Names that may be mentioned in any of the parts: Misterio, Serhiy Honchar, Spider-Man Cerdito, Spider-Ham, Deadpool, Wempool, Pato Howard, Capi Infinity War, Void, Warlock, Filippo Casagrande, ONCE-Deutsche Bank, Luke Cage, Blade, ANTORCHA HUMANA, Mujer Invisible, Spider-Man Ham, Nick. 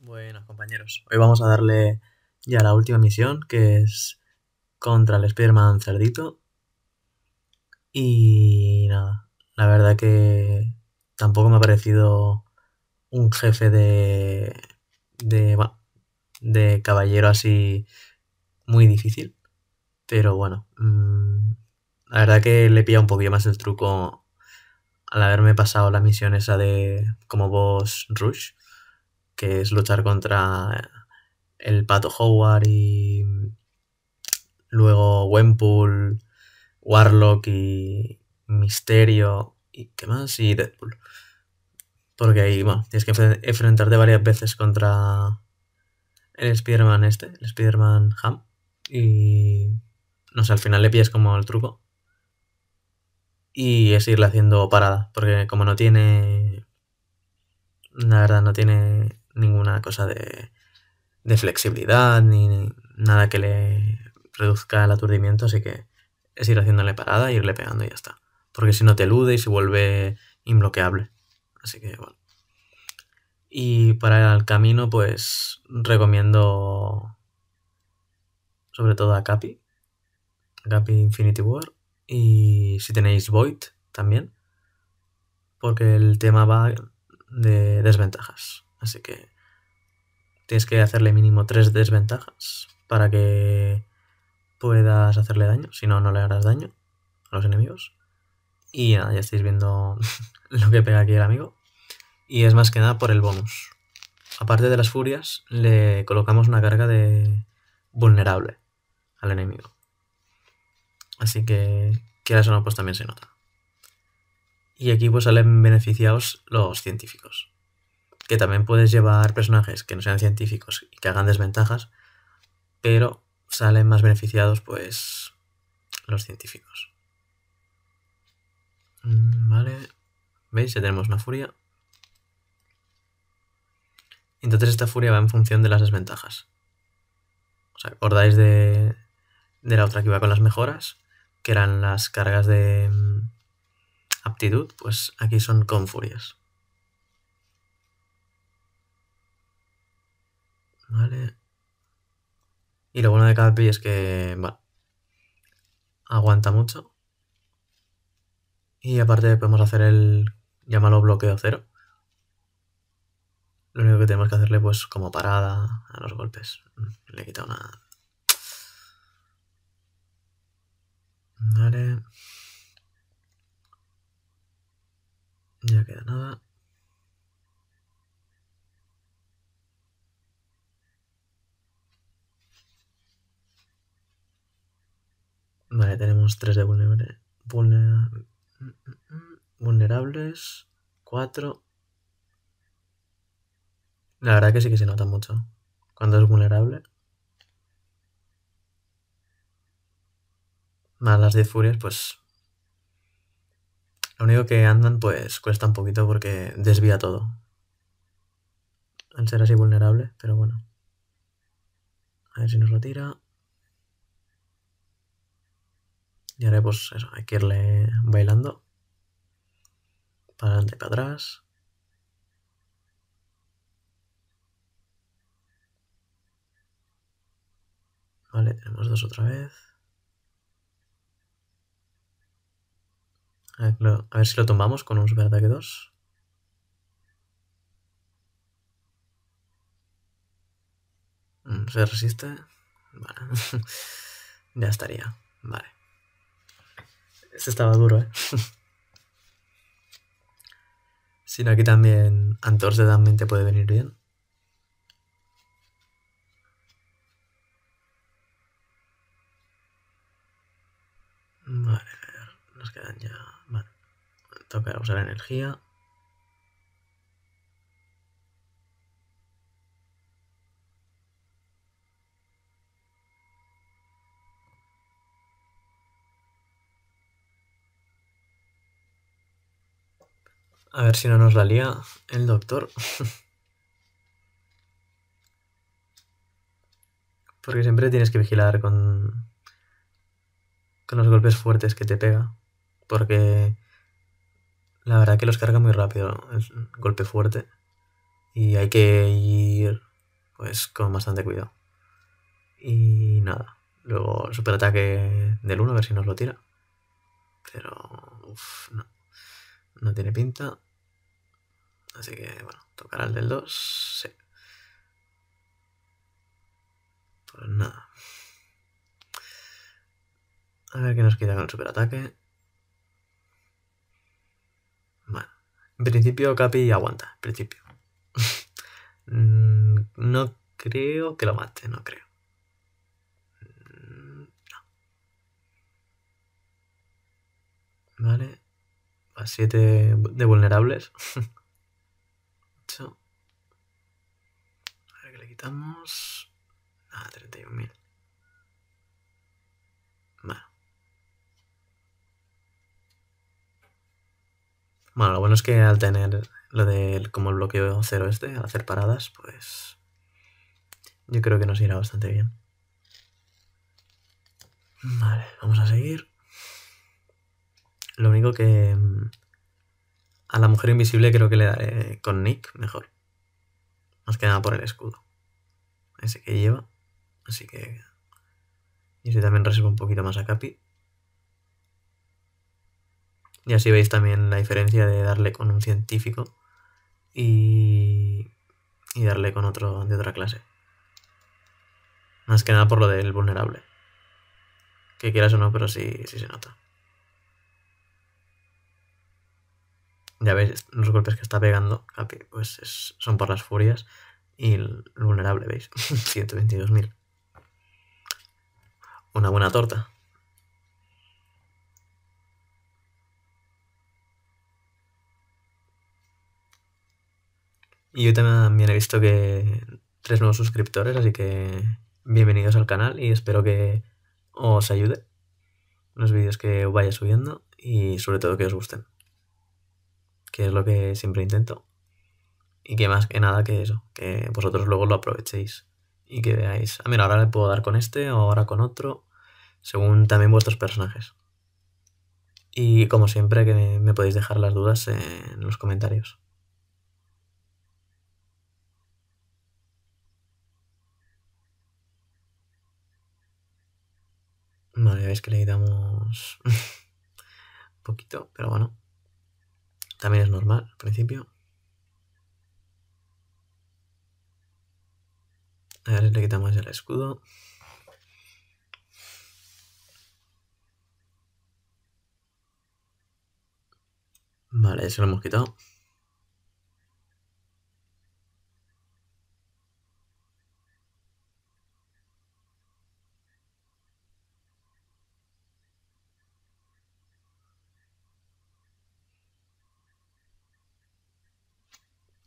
Buenas compañeros, hoy vamos a darle ya la última misión, que es contra el Spider-Man Cerdito. Y nada, la verdad que tampoco me ha parecido un jefe de caballero así muy difícil. Pero bueno, la verdad que le he pillado un poquillo más el truco al haberme pasado la misión esa de como boss rush, que es luchar contra el Pato Howard y luego Wempool, Warlock y Misterio y qué más, y Deadpool. Porque ahí, bueno, tienes que enfrentarte varias veces contra el Spider-Man el Spider-Man Ham. Y no sé, al final le pillas como el truco. Y es irle haciendo parada, porque como no tiene... La verdad no tiene ninguna cosa de flexibilidad ni nada que le reduzca el aturdimiento, así que es ir haciéndole parada e irle pegando y ya está. Porque si no te elude y se vuelve inbloqueable. Así que bueno. Y para el camino pues recomiendo sobre todo a Capi. Capi Infinity War. Y si tenéis Void también. Porque el tema va de desventajas. Así que tienes que hacerle mínimo 3 desventajas para que puedas hacerle daño. Si no, no le harás daño a los enemigos. Y nada, ya estáis viendo lo que pega aquí el amigo. Y es más que nada por el bonus. Aparte de las furias, le colocamos una carga de vulnerable al enemigo. Así que, quieras o no, pues también se nota. Y aquí pues salen beneficiados los científicos. Que también puedes llevar personajes que no sean científicos y que hagan desventajas, pero salen más beneficiados pues los científicos. Vale. ¿Veis? Ya tenemos una furia. Entonces esta furia va en función de las desventajas. ¿Os acordáis de la otra que iba con las mejoras? Que eran las cargas de... aptitud, pues aquí son con furias. Vale. Y lo bueno de Capi es que, bueno, aguanta mucho. Y aparte podemos hacer el, llámalo bloqueo cero. Lo único que tenemos que hacerle pues como parada a los golpes. Le he quitado una... Vale. Ya queda nada. Vale, tenemos 3 de vulnerables. 4. La verdad que sí que se nota mucho cuando es vulnerable. Más las 10 furias, pues... Lo único que andan pues cuesta un poquito porque desvía todo. Al ser así vulnerable, pero bueno. A ver si nos lo tira. Y ahora pues eso, hay que irle bailando. Para adelante y para atrás. Vale, tenemos 2 otra vez. A ver si lo tomamos con un superataque 2. ¿Se resiste? Vale. Ya estaría. Vale. Este estaba duro, ¿eh? Sino aquí también Antorcha también te puede venir bien. Vale, nos quedan ya... Vale, toca usar energía. A ver si no nos la lía el doctor. Porque siempre tienes que vigilar con los golpes fuertes que te pega. Porque la verdad que los carga muy rápido el golpe fuerte. Y hay que ir pues con bastante cuidado. Y nada, luego superataque del 1, a ver si nos lo tira. Pero uff, no tiene pinta. Así que bueno, tocará el del 2, sí. Pues nada. A ver qué nos quita con el superataque. Bueno, en principio Capi aguanta, en principio. No creo que lo mate, no creo. No. Vale. A 7 de vulnerables. 8. A ver qué le quitamos. Ah, 31.000. Bueno, lo bueno es que al tener lo del como el bloqueo cero este, al hacer paradas, pues yo creo que nos irá bastante bien. Vale, vamos a seguir. Lo único que a la Mujer Invisible creo que le daré con Nick mejor. Más que nada por el escudo ese que lleva. Así que... Y si también reservo un poquito más a Capi. Y así veis también la diferencia de darle con un científico y darle con otro de otra clase. Más que nada por lo del vulnerable. Que quieras o no, pero sí, sí se nota. Ya veis, los golpes que está pegando Capi, pues son por las furias y el vulnerable, veis, 122.000. Una buena torta. Y yo también he visto que 3 nuevos suscriptores, así que bienvenidos al canal y espero que os ayude los vídeos que vaya subiendo y sobre todo que os gusten, que es lo que siempre intento. Y que más que nada que eso, que vosotros luego lo aprovechéis y que veáis, ah mira, ahora le puedo dar con este o ahora con otro, según también vuestros personajes. Y como siempre que me podéis dejar las dudas en los comentarios. Vale, veis que le quitamos un poquito, pero bueno, también es normal al principio. A ver, le quitamos el escudo. Vale, se lo hemos quitado.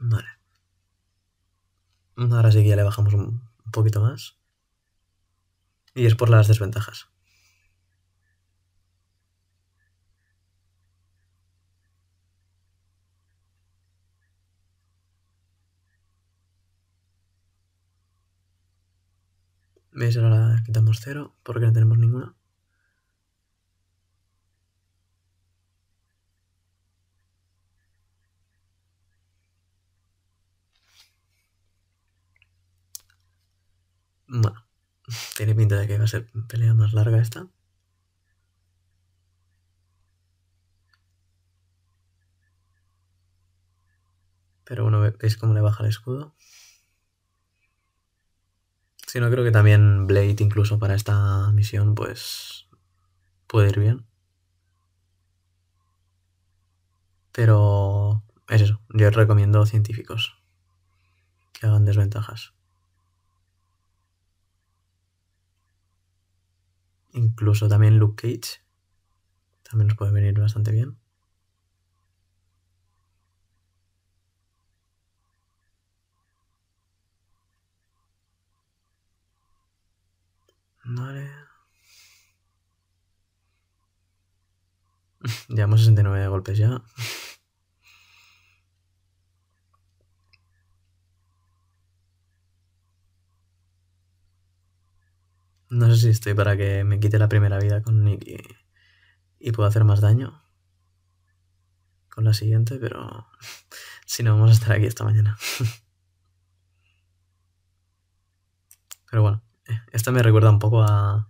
Vale. Ahora sí que ya le bajamos un poquito más. Y es por las desventajas. ¿Veis? Ahora quitamos 0 porque no tenemos ninguna. Bueno, tiene pinta de que va a ser pelea más larga esta. Pero bueno, veis cómo le baja el escudo. Si no, creo que también Blade incluso para esta misión pues puede ir bien. Pero es eso, yo recomiendo científicos que hagan desventajas. Incluso también Luke Cage. También nos puede venir bastante bien. Vale. Llevamos 69 golpes ya. No sé si estoy para que me quite la primera vida con Nick y puedo hacer más daño con la siguiente, pero si no vamos a estar aquí esta mañana. Pero bueno, esta me recuerda un poco a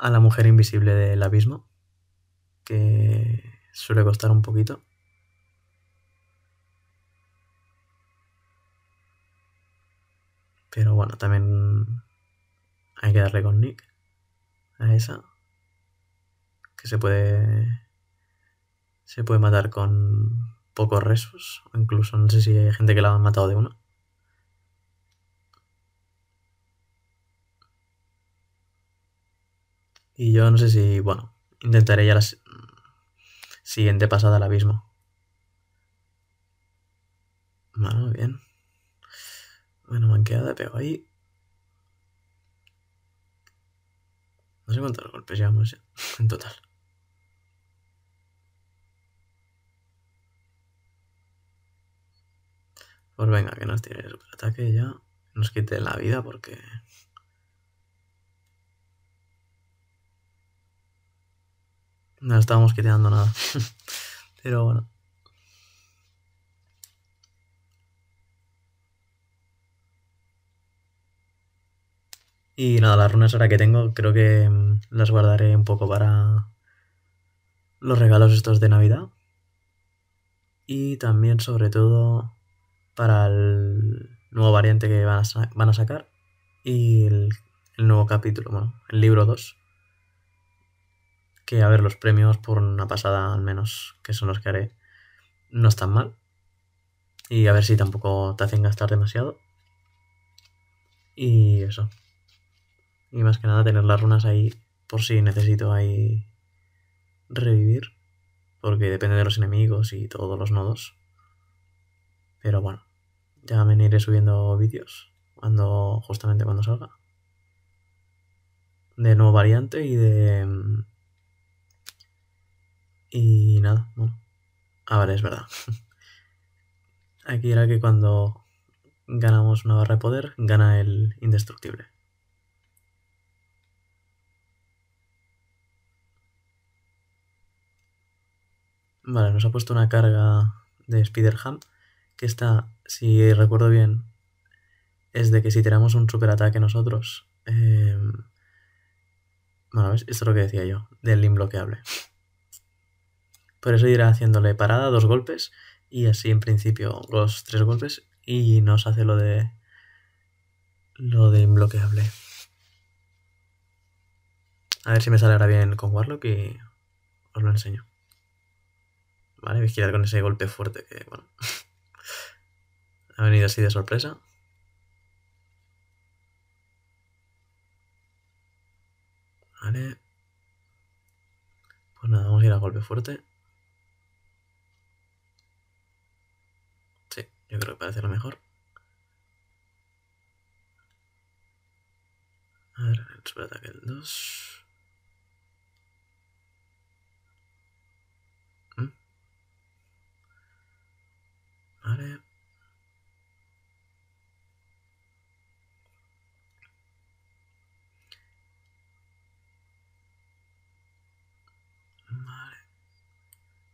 la Mujer Invisible del Abismo, que suele costar un poquito. Pero bueno, también hay que darle con Nick a esa, que se puede matar con pocos resus, o incluso no sé si hay gente que la han matado de una. Y yo no sé si, bueno, intentaré ya la siguiente pasada al abismo. Bueno, bien. Bueno, manqueada, pero ahí. No sé cuántos golpes llevamos ya en total. Pues venga, que nos tire el superataque y ya nos quite la vida porque... no estábamos quitando nada. Pero bueno. Y nada, las runas ahora que tengo, creo que las guardaré un poco para los regalos estos de Navidad. Y también, sobre todo, para el nuevo variante que van a sacar. Y el nuevo capítulo, bueno, el libro 2. Que a ver, los premios por una pasada al menos, que son los que haré, no están mal. Y a ver si tampoco te hacen gastar demasiado. Y eso. Y más que nada tener las runas ahí por si necesito ahí revivir. Porque depende de los enemigos y todos los nodos. Pero bueno, ya me iré subiendo vídeos justamente cuando salga. De nuevo variante y de... y nada, bueno. Ah, vale, es verdad. Aquí era que cuando ganamos una barra de poder, gana el indestructible. Vale, nos ha puesto una carga de Spider-Ham, que está, si recuerdo bien, es de que si tiramos un superataque nosotros... bueno, ¿ves? Esto es lo que decía yo, del imbloqueable. Por eso irá haciéndole parada, 2 golpes, y así en principio los 3 golpes, y nos hace lo de imbloqueable. A ver si me sale ahora bien con Warlock y os lo enseño. Vale, voy a girar con ese golpe fuerte que, bueno, ha venido así de sorpresa. Vale. Pues nada, vamos a ir a golpe fuerte. Sí, yo creo que parece lo mejor. A ver, el superataque del 2. Vale. Vale.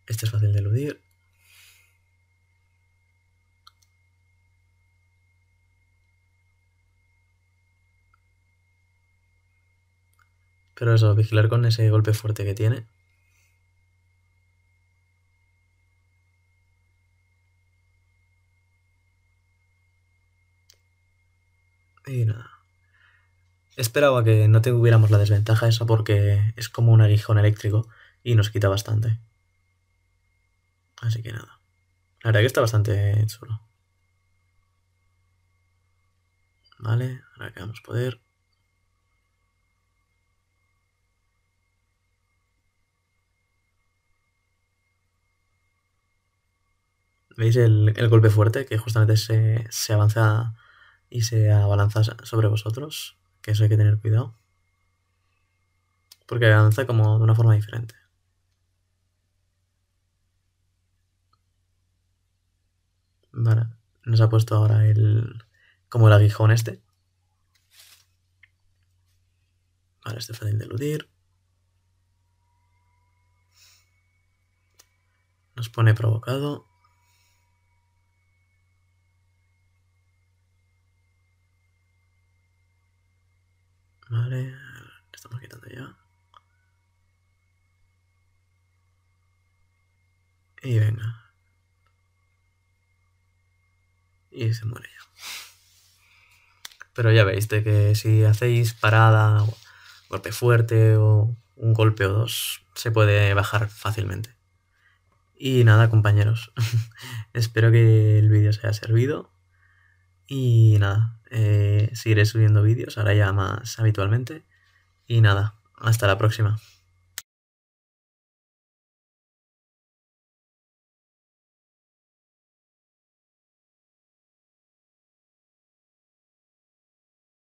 Este es fácil de eludir. Pero eso, vigilar con ese golpe fuerte que tiene. Y nada. Esperaba que no tuviéramos la desventaja esa porque es como un aguijón eléctrico y nos quita bastante. Así que nada. La verdad que está bastante chulo. Vale, ahora que vamos a poder... ¿Veis el golpe fuerte? Que justamente se avanza y se abalanza sobre vosotros. Que eso hay que tener cuidado. Porque avanza como de una forma diferente. Vale. Nos ha puesto ahora como el aguijón este. Vale, este es fácil de eludir. Nos pone provocado. Vale, le estamos quitando ya. Y venga. Y se muere ya. Pero ya veis, de que si hacéis parada, golpe fuerte o un golpe o dos, se puede bajar fácilmente. Y nada, compañeros. Espero que el vídeo os haya servido. Y nada, seguiré subiendo vídeos, ahora ya más habitualmente. Y nada, hasta la próxima.